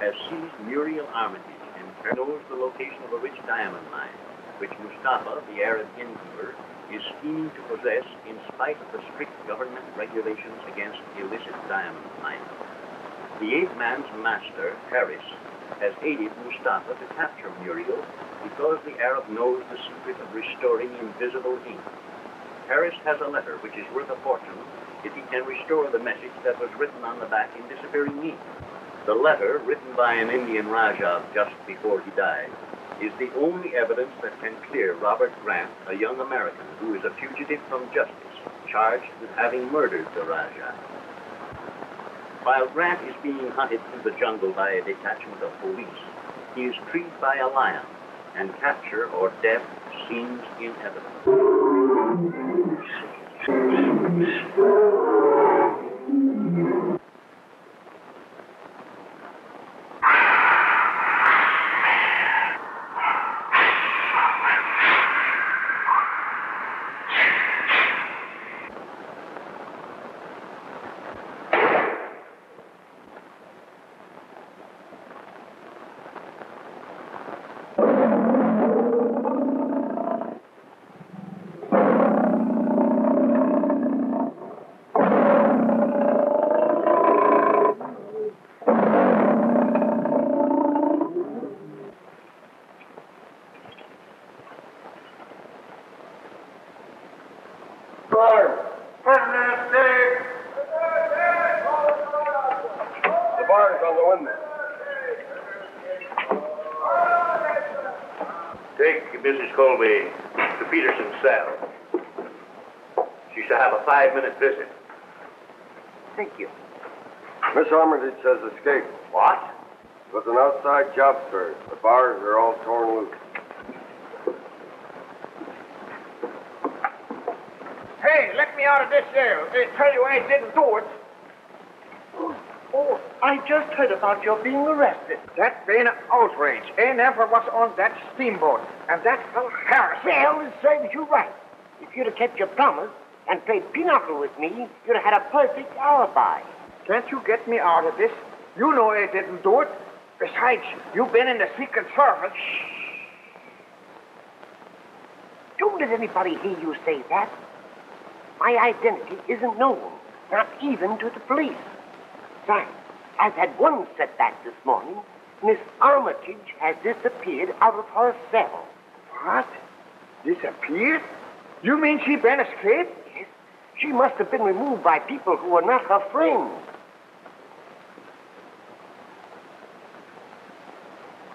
Has seized Muriel Armitage and knows the location of a rich diamond mine, which Mustafa, the Arab innkeeper, is scheming to possess in spite of the strict government regulations against illicit diamond mining. The ape-man's master, Harris, has aided Mustafa to capture Muriel because the Arab knows the secret of restoring invisible ink. Harris has a letter which is worth a fortune if he can restore the message that was written on the back in disappearing ink. The letter, written by an Indian Raja just before he died, is the only evidence that can clear Robert Grant, a young American who is a fugitive from justice, charged with having murdered the Raja. While Grant is being hunted through the jungle by a detachment of police, he is treed by a lion, and capture or death seems inevitable. Take Mrs. Colby to Peterson's cell. She shall have a 5-minute visit. Thank you. Miss Armitage has escaped. What? It was an outside job search. The bars are all torn loose. Hey, let me out of this jail. They tell you I didn't do it. Oh, I just heard about your being arrested. That's been an outrage. Ain't ever was on that steamboat. And that fellow Harris. Well, it serves you right. If you'd have kept your promise and played pinochle with me, you'd have had a perfect alibi. Can't you get me out of this? You know I didn't do it. Besides, you've been in the Secret Service. Shh. Don't let anybody hear you say that. My identity isn't known, not even to the police. I've had one setback this morning. Miss Armitage has disappeared out of her cell. What? Disappeared? You mean she been escaped? Yes. She must have been removed by people who were not her friends.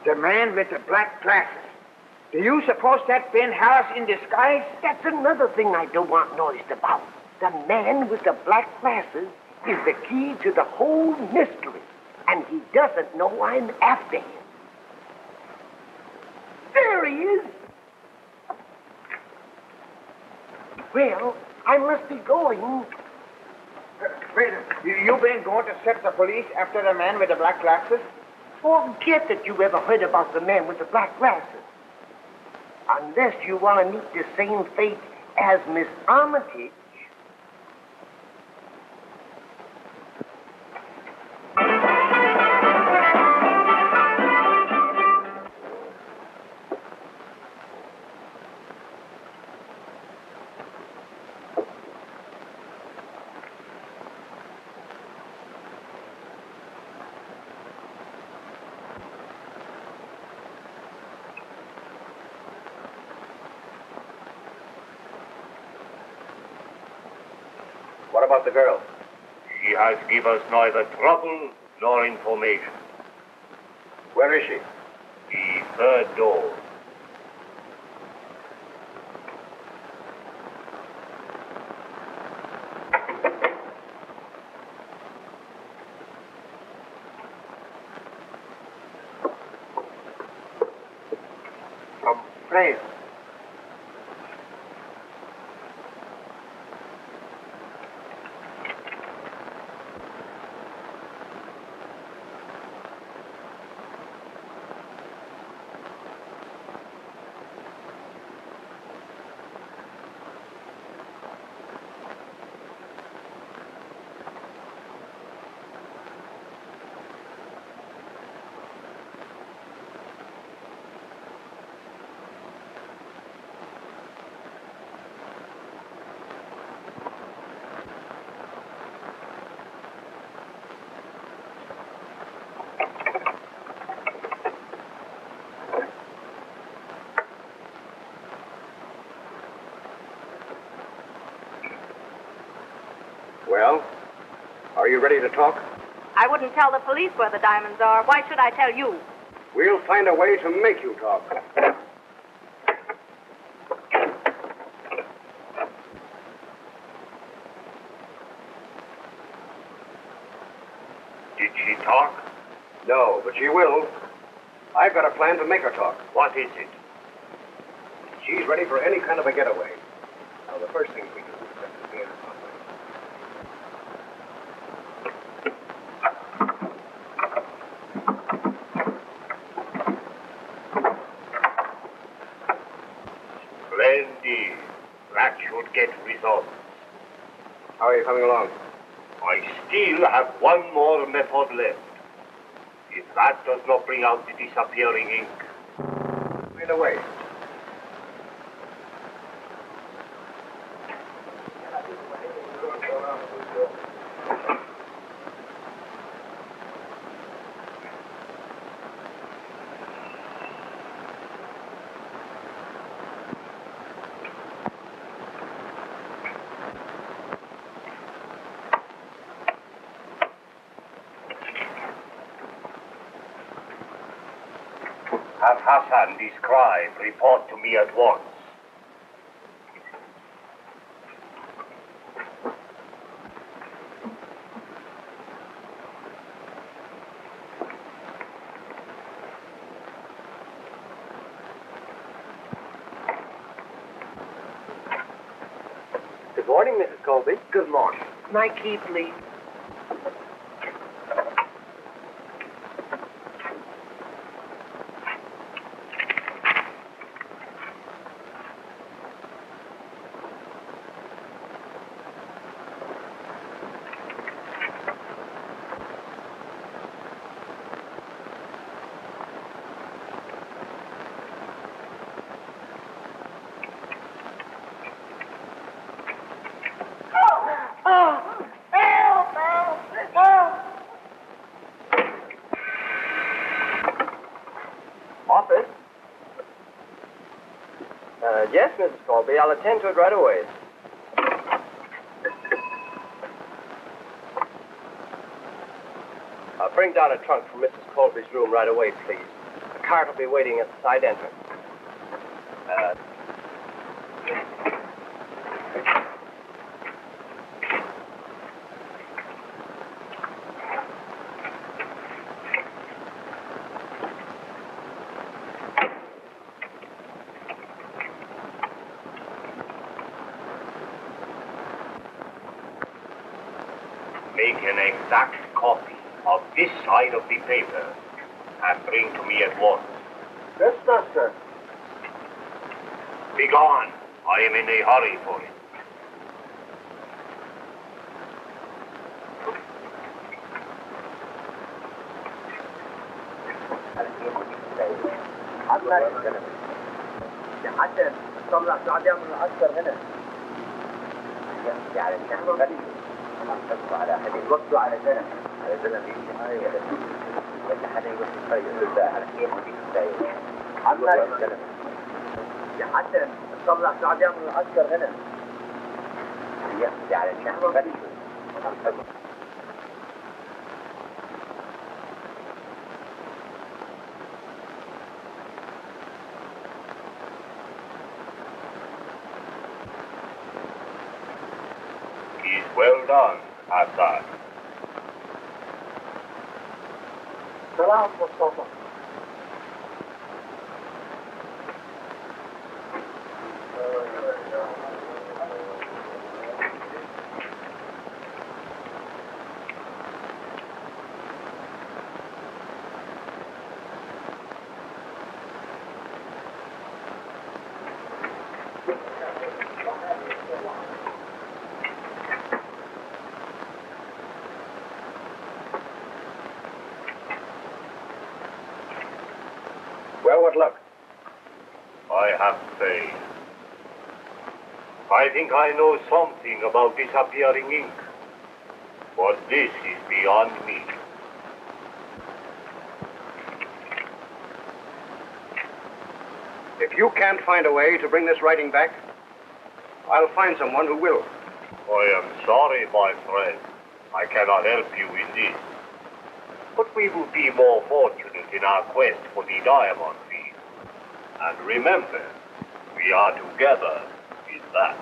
The man with the black glasses. Do you suppose that Ben Harris in disguise? That's another thing I don't want noised about. The man with the black glasses is the key to the whole mystery, and he doesn't know I'm after him. There he is! Well, I must be going. Wait, you've been going to set the police after the man with the black glasses? Forget that you ever heard about the man with the black glasses. Unless you want to meet the same fate as Miss Armitage. What about the girl? She does give us neither trouble nor information. Where is she? The third door. Well, are you ready to talk? I wouldn't tell the police where the diamonds are. Why should I tell you? We'll find a way to make you talk. Did she talk? No, but she will. I've got a plan to make her talk. What is it? She's ready for any kind of a getaway. Now, the first thing we do is have to get her. Get results. How are you coming along? I still have one more method left. If that does not bring out the disappearing ink. Wait a way. Hassan, this crime, report to me at once. Good morning, Mrs. Colby. Good morning. My key, please. Yes, Mrs. Colby, I'll attend to it right away. I'll bring down a trunk from Mrs. Colby's room right away, please. The cart will be waiting at the side entrance. Exact copy of this side of the paper and bring to me at once. Yes, Doctor. Be gone. I am in a hurry for it. على حد الوقت على سنة على سنة في النهاية ولا حد يقول يقول ده على كيف ودي كده عملنا الكلام حتى نطلع سعد يعمل العسكر هنا يا على النحو غريب Well done, Assad. Salam, Mustafa. I think I know something about disappearing ink, but this is beyond me. If you can't find a way to bring this writing back, I'll find someone who will. I am sorry, my friend. I cannot help you in this. But we will be more fortunate in our quest for the diamond field. And remember, we are together in that.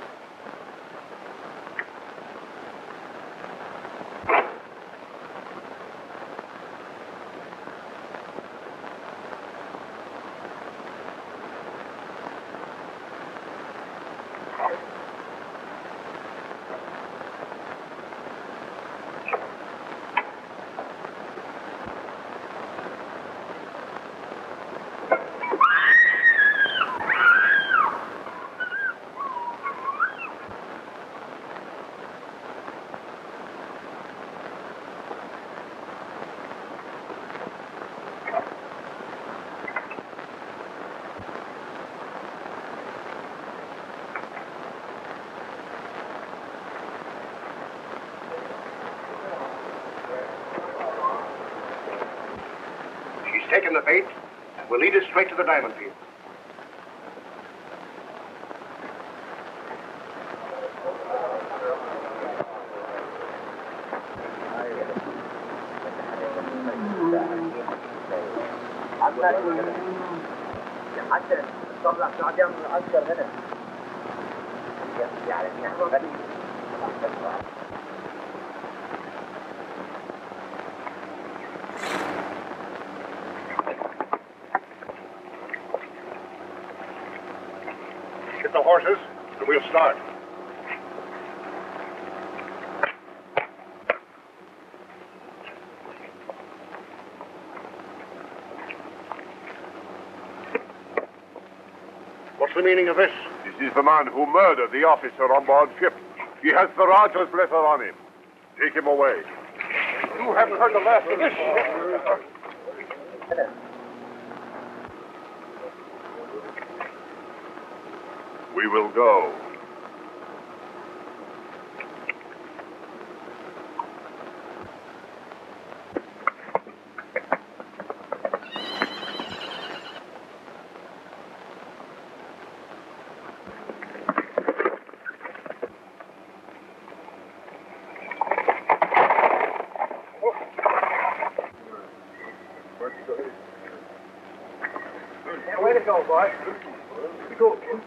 Taken the bait and will lead us straight to the diamond field. The horses, and we'll start. What's the meaning of this? This is the man who murdered the officer on board ship. He has the Raja's letter on him. Take him away. You haven't heard the last of this. We will go. Yeah, way to go, boy. Way to go, kid.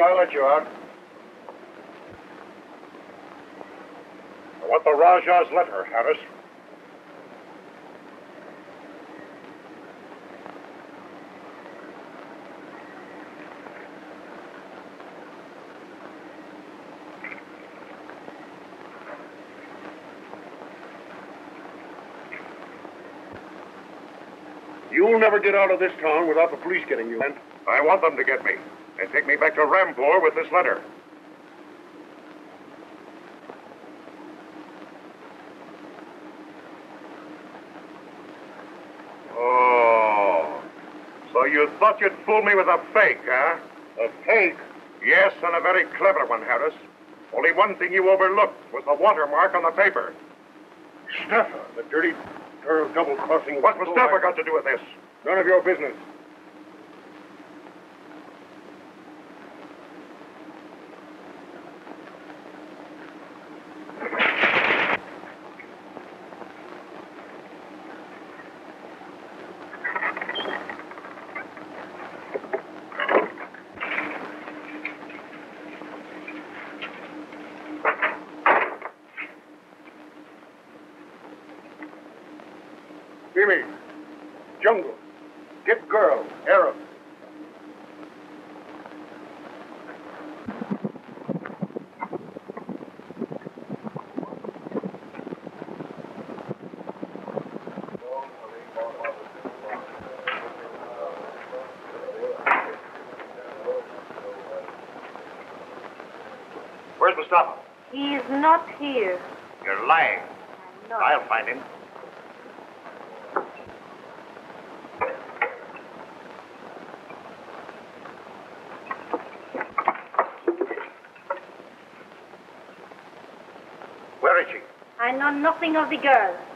I'll let you out. I want the Raja's letter, Harris. You'll never get out of this town without the police getting you. And I want them to get me and take me back to Rampore with this letter. Oh, so you thought you'd fool me with a fake, huh? A fake? Yes, and a very clever one, Harris. Only one thing you overlooked was the watermark on the paper. Stepha, the dirty girl double-crossing... What has Stepha got to do with this? None of your business. Jungle. Get girl. Arab. Where's Mustafa? He is not here. You're lying. I'm not. I'll find him. I know nothing of the girl.